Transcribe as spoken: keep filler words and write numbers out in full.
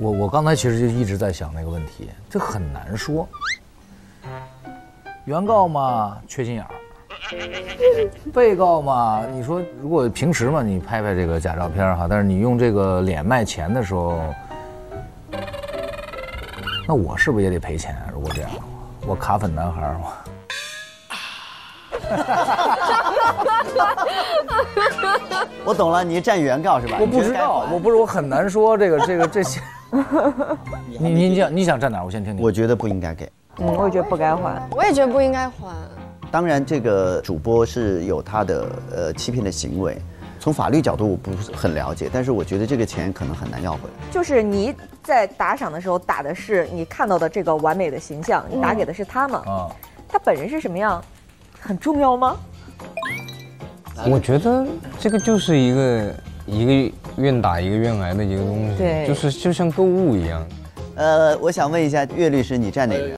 我我刚才其实就一直在想那个问题，这很难说。原告嘛，缺心眼儿。 被告嘛，你说如果平时嘛，你拍拍这个假照片哈，但是你用这个脸卖钱的时候，那我是不是也得赔钱啊？如果这样，我卡粉男孩嘛。我懂了，你站原告是吧？我不知道，我不是，我很难说这个这个这些。你你想你想站哪？我先听你。我觉得不应该给。嗯，我也觉得不该还。我也觉得不应该还。 当然，这个主播是有他的呃欺骗的行为，从法律角度我不是很了解，但是我觉得这个钱可能很难要回来。就是你在打赏的时候打的是你看到的这个完美的形象，你打给的是他嘛？啊，他本人是什么样，很重要吗？我觉得这个就是一个一个愿打一个愿挨的一个东西，对，就是就像购物一样。呃，我想问一下岳律师，你站哪边？